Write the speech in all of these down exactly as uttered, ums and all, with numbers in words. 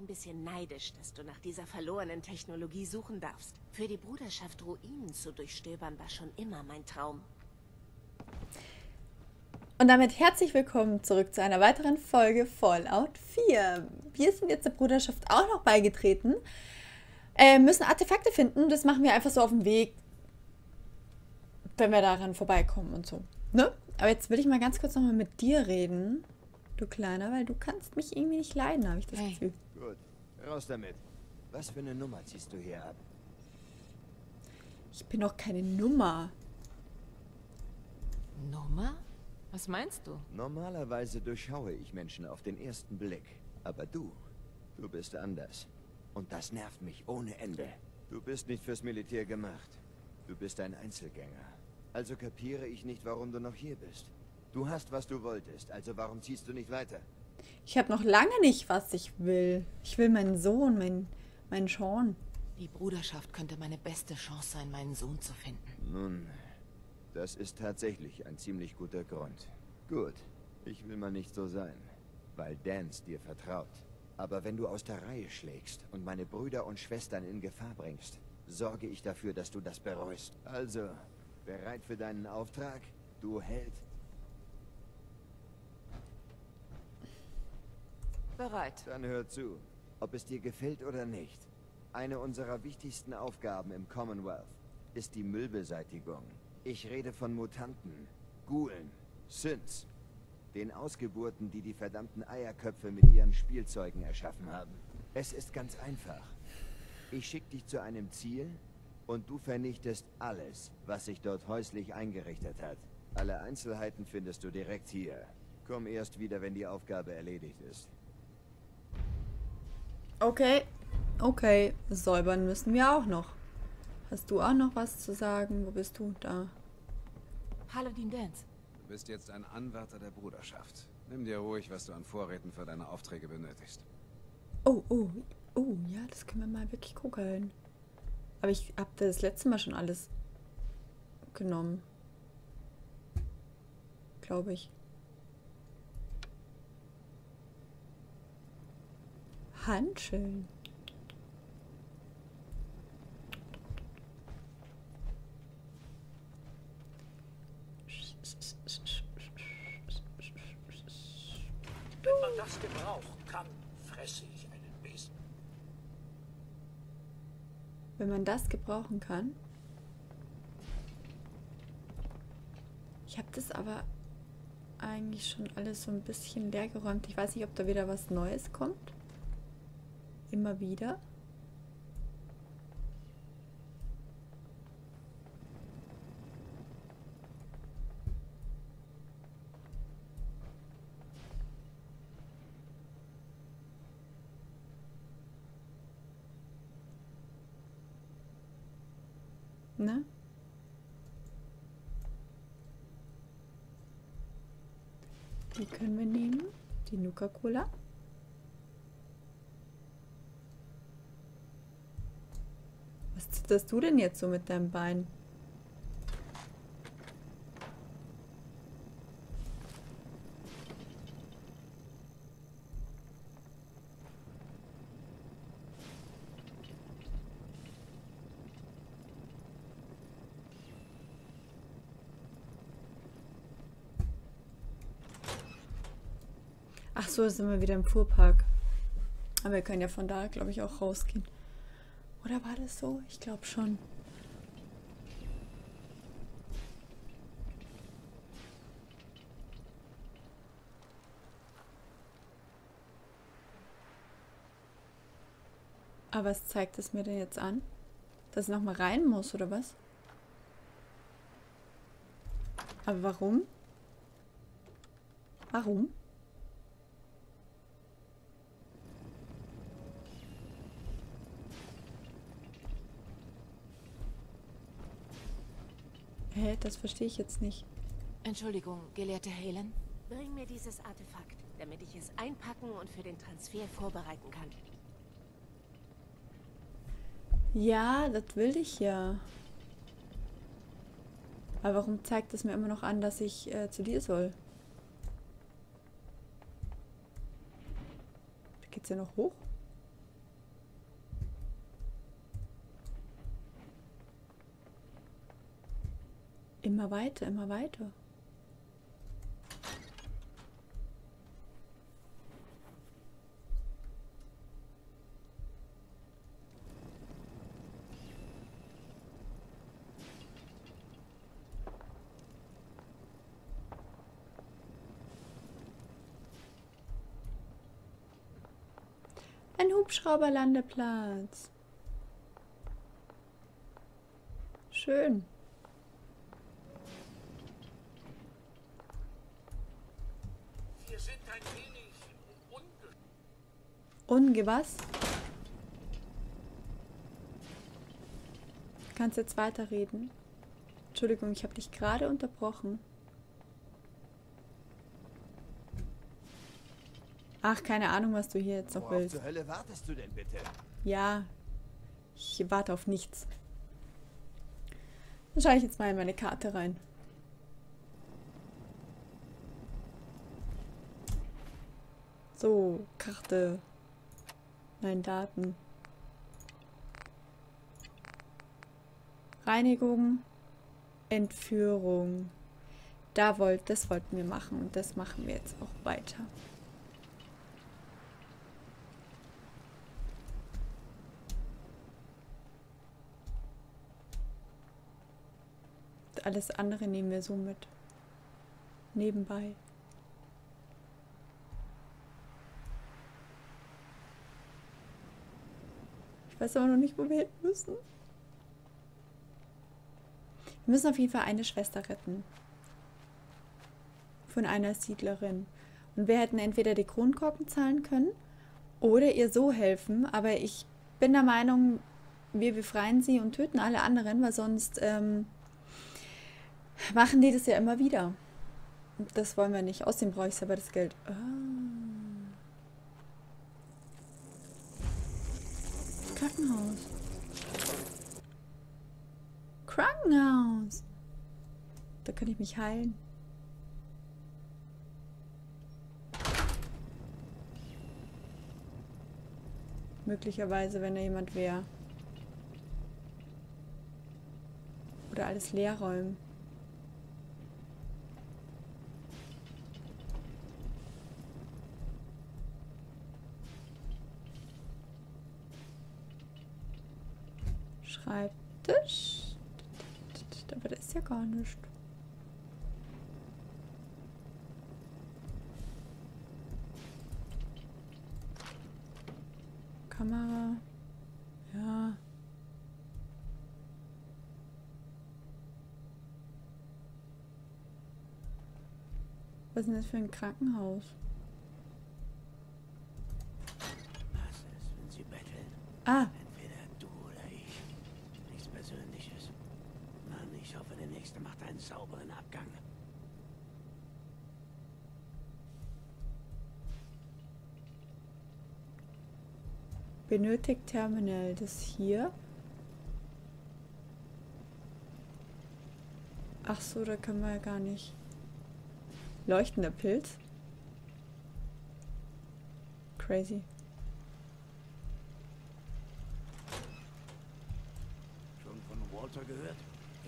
ein bisschen neidisch, dass du nach dieser verlorenen Technologie suchen darfst. Für die Bruderschaft Ruinen zu durchstöbern war schon immer mein Traum. Und damit herzlich willkommen zurück zu einer weiteren Folge Fallout vier. Wir sind jetzt der Bruderschaft auch noch beigetreten, äh, müssen Artefakte finden. Das machen wir einfach so auf dem Weg, wenn wir daran vorbeikommen und so. Ne? Aber jetzt will ich mal ganz kurz nochmal mit dir reden, du Kleiner, weil du kannst mich irgendwie nicht leiden, habe ich das hey. Gefühl. Gut, raus damit. Was für eine Nummer ziehst du hier ab? Ich bin doch keine Nummer. Nummer? Was meinst du? Normalerweise durchschaue ich Menschen auf den ersten Blick. Aber du, du bist anders. Und das nervt mich ohne Ende. Du bist nicht fürs Militär gemacht. Du bist ein Einzelgänger. Also kapiere ich nicht, warum du noch hier bist. Du hast, was du wolltest, also warum ziehst du nicht weiter? Ich habe noch lange nicht, was ich will. Ich will meinen Sohn, meinen, meinen Sean. Die Bruderschaft könnte meine beste Chance sein, meinen Sohn zu finden. Nun, das ist tatsächlich ein ziemlich guter Grund. Gut, ich will mal nicht so sein, weil Dan's dir vertraut. Aber wenn du aus der Reihe schlägst und meine Brüder und Schwestern in Gefahr bringst, sorge ich dafür, dass du das bereust. Also, bereit für deinen Auftrag, du Held? Bereit. Dann hör zu, ob es dir gefällt oder nicht. Eine unserer wichtigsten Aufgaben im Commonwealth ist die Müllbeseitigung. Ich rede von Mutanten, Ghoulen, Synths, den Ausgeburten, die die verdammten Eierköpfe mit ihren Spielzeugen erschaffen haben. Es ist ganz einfach. Ich schicke dich zu einem Ziel und du vernichtest alles, was sich dort häuslich eingerichtet hat. Alle Einzelheiten findest du direkt hier. Komm erst wieder, wenn die Aufgabe erledigt ist. Okay, okay, säubern müssen wir auch noch. Hast du auch noch was zu sagen? Wo bist du? Da. Paladin Dance. Du bist jetzt ein Anwärter der Bruderschaft. Nimm dir ruhig, was du an Vorräten für deine Aufträge benötigst. Oh, oh, oh, ja, das können wir mal wirklich gucken. Aber ich habe das letzte Mal schon alles genommen. Glaube ich. Handschellen. Wenn man das gebrauchen kann, fresse ich einen Besen. Wenn man das gebrauchen kann? Ich habe das aber eigentlich schon alles so ein bisschen leergeräumt. Ich weiß nicht, ob da wieder was Neues kommt. Immer wieder. Ne? Die können wir nehmen. Die Nuka Cola. Was zitterst du denn jetzt so mit deinem Bein? Ach so, sind wir wieder im Fuhrpark. Aber wir können ja von da, glaube ich, auch rausgehen. Oder war das so? Ich glaube schon. Aber was zeigt es mir denn jetzt an? Dass ich nochmal rein muss, oder was? Aber warum? Warum? Hä, das verstehe ich jetzt nicht. Entschuldigung, gelehrte Helen. Bring mir dieses Artefakt, damit ich es einpacken und für den Transfer vorbereiten kann. Ja, das will ich ja. Aber warum zeigt es mir immer noch an, dass ich äh, zu dir soll? Da geht's ja noch hoch. Immer weiter, immer weiter. Ein Hubschrauberlandeplatz. Schön. Wir sind ein wenig unge... Unge was? Du kannst jetzt weiterreden. Entschuldigung, ich habe dich gerade unterbrochen. Ach, keine Ahnung, was du hier jetzt noch willst. Worauf zur Hölle wartest du denn bitte? Ja, ich warte auf nichts. Dann schaue ich jetzt mal in meine Karte rein. So, Karte. Nein, Daten. Reinigung. Entführung. Da wollt, das wollten wir machen und das machen wir jetzt auch weiter. Alles andere nehmen wir so mit. Nebenbei. Ich weiß aber noch nicht, wo wir hin müssen. Wir müssen auf jeden Fall eine Schwester retten. Von einer Siedlerin. Und wir hätten entweder die Kronkorken zahlen können oder ihr so helfen. Aber ich bin der Meinung, wir befreien sie und töten alle anderen, weil sonst... Ähm, machen die das ja immer wieder. Das wollen wir nicht. Außerdem brauche ich selber das Geld. Ah. Krankenhaus. Krankenhaus. Da kann ich mich heilen. Möglicherweise, wenn da jemand wäre. Oder alles leer räumen. Schreibtisch. Aber da ist ja gar nichts. Kamera. Ja. Was ist denn das für ein Krankenhaus? Was ist, wenn sie betteln? Ah. Ich hoffe, der nächste macht einen sauberen Abgang. Benötigt Terminal, das hier. Ach so, da können wir ja gar nicht. Leuchtender Pilz. Crazy. Schon von Walter gehört?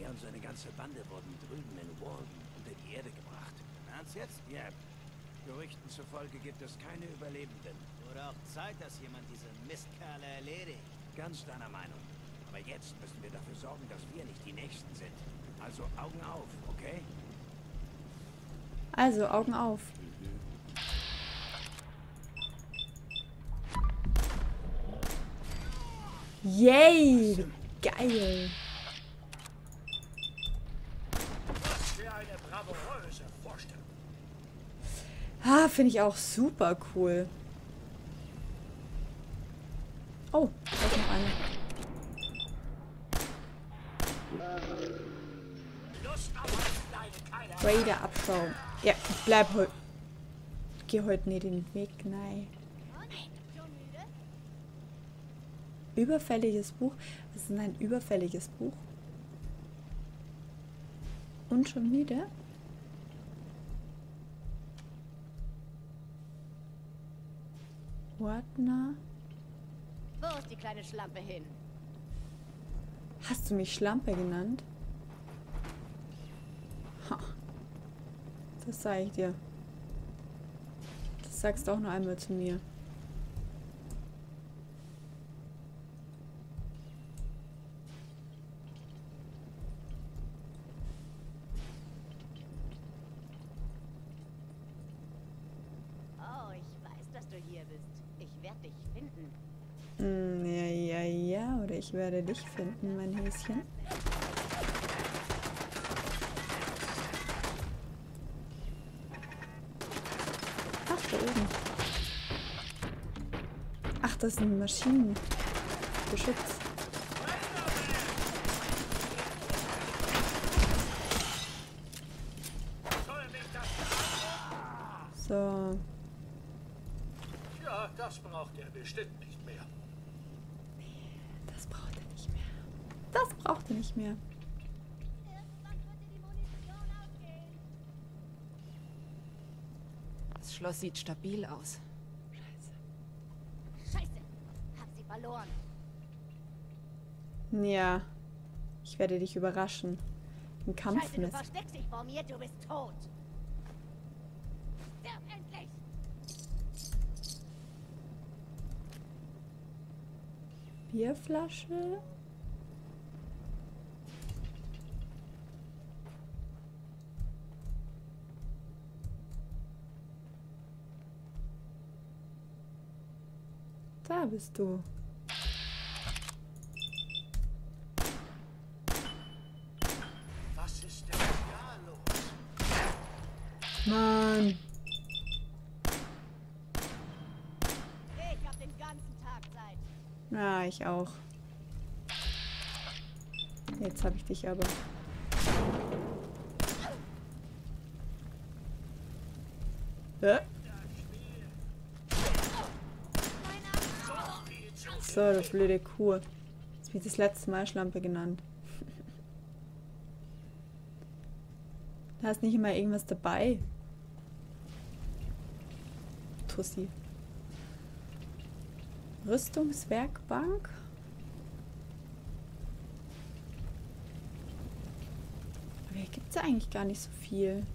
Er und seine ganze Bande wurden drüben in Walden unter die Erde gebracht. Ernst jetzt? Ja. Gerüchten zufolge gibt es keine Überlebenden. Oder auch Zeit, dass jemand diese Mistkerle erledigt. Ganz deiner Meinung. Aber jetzt müssen wir dafür sorgen, dass wir nicht die Nächsten sind. Also Augen auf, okay? Also Augen auf. Mhm. Yay! Geil! Ah, finde ich auch super cool. Oh, da ist noch eine. Raider abschauen. Ja, ich bleib heute. Geh heute nicht den Weg, nein. Nein. Überfälliges Buch. Was ist denn ein überfälliges Buch? Und schon müde? Ordner. Wo ist die kleine Schlampe hin? Hast du mich Schlampe genannt? Das sage ich dir. Das sagst du auch nur einmal zu mir. Ich werde dich finden, mein Häschen. Ach, da oben. Ach, das sind Maschinen. Geschützt. So. Ja, das braucht er bestimmt nicht mehr. Das braucht er nicht mehr. Das Schloss sieht stabil aus. Scheiße. Scheiße. Hab sie verloren. Ja. Ich werde dich überraschen. Im Kampf. Scheiße, du versteckst dich vor mir, du bist tot. Stirb endlich. Bierflasche. Da bist du. Was ist denn da los? Mann. Ich hab den ganzen Tag Zeit. Na, ich auch. Jetzt hab ich dich aber. Hä? So, das blöde Kuh. Das wird das letzte Mal Schlampe genannt. Da hast nicht immer irgendwas dabei. Tussi. Rüstungswerkbank. Aber hier gibt es ja eigentlich gar nicht so viel.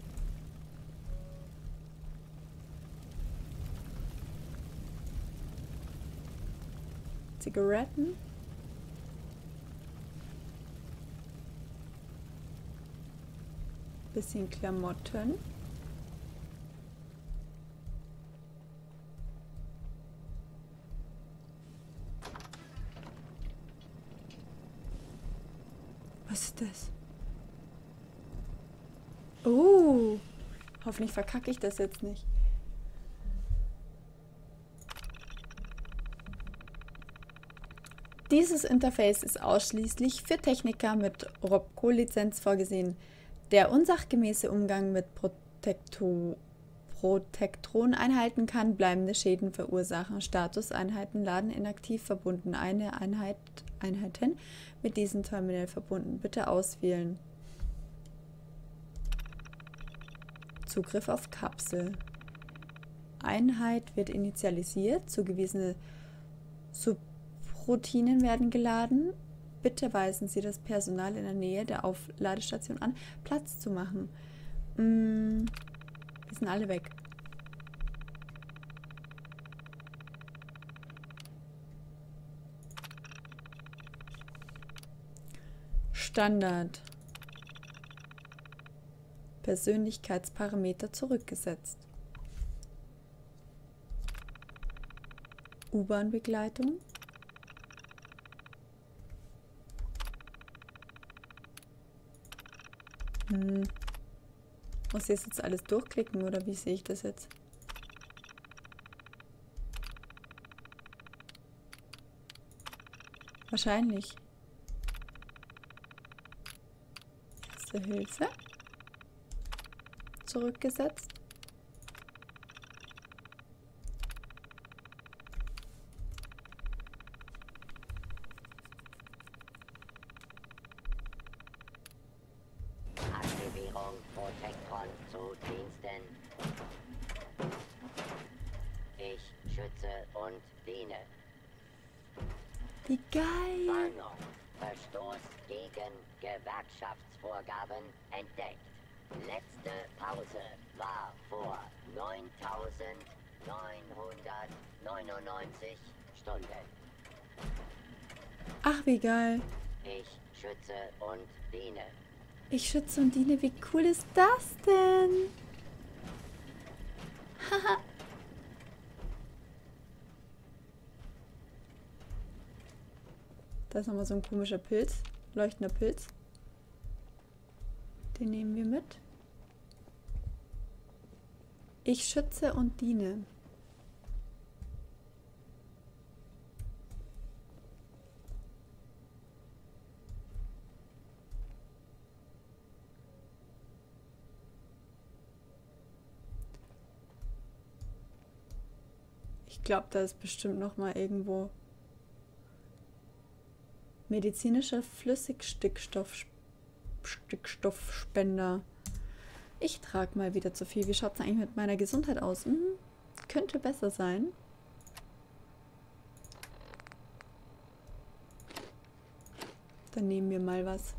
Zigaretten. Bisschen Klamotten. Was ist das? Oh, hoffentlich verkacke ich das jetzt nicht. Dieses Interface ist ausschließlich für Techniker mit Robco-Lizenz vorgesehen. Der unsachgemäße Umgang mit Protektron-Einheiten kann bleibende Schäden verursachen. Statuseinheiten laden inaktiv verbunden. Eine Einheit Einheiten mit diesem Terminal verbunden. Bitte auswählen. Zugriff auf Kapsel. Einheit wird initialisiert. Zugewiesene Sub Routinen werden geladen. Bitte weisen Sie das Personal in der Nähe der Aufladestation an, Platz zu machen. Mm, wir sind alle weg. Standard. Persönlichkeitsparameter zurückgesetzt. U-Bahn-Begleitung. Hm. Muss ich jetzt alles durchklicken oder wie sehe ich das jetzt? Wahrscheinlich. Erste Hilfe. Zurückgesetzt. Protektron zu Diensten. Ich schütze und diene. Wie geil! Warnung. Verstoß gegen Gewerkschaftsvorgaben entdeckt. Letzte Pause war vor neuntausendneunhundertneunundneunzig Stunden. Ach, wie geil. Ich schütze und diene. Ich schütze und diene. Wie cool ist das denn? Haha. Da ist nochmal so ein komischer Pilz. Leuchtender Pilz. Den nehmen wir mit. Ich schütze und diene. Ich glaube, da ist bestimmt noch mal irgendwo medizinischer Flüssigstickstoff. Stickstoffspender. Ich trage mal wieder zu viel. Wie schaut es eigentlich mit meiner Gesundheit aus? Hm, könnte besser sein. Dann nehmen wir mal was.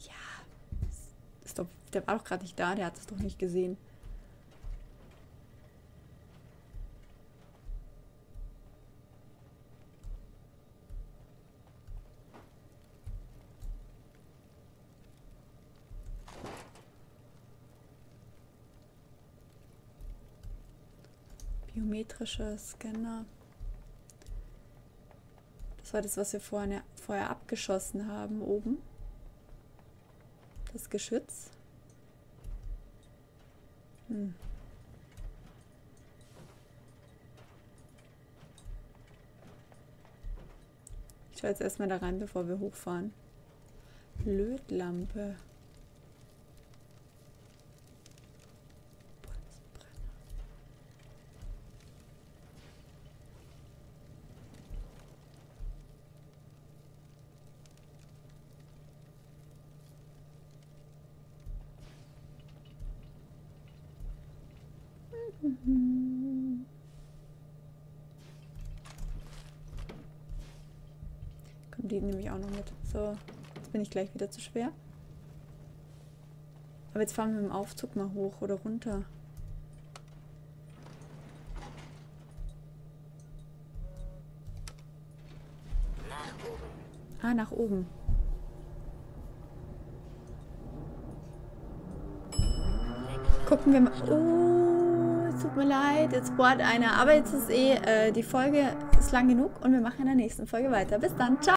Ja. Ist doch, der war doch gerade nicht da. Der hat es doch nicht gesehen. Biometrischer Scanner. Das war das, was wir vorher, vorher abgeschossen haben, oben. Das Geschütz. Hm. Ich schaue jetzt erstmal da rein, bevor wir hochfahren. Lötlampe. Die nehme ich auch noch mit. So, jetzt bin ich gleich wieder zu schwer. Aber jetzt fahren wir mit dem Aufzug mal hoch oder runter. Nach oben. Ah, nach oben. Gucken wir mal. Oh, es tut mir leid, jetzt bohrt einer. Aber jetzt ist eh, äh, die Folge ist lang genug und wir machen in der nächsten Folge weiter. Bis dann, ciao.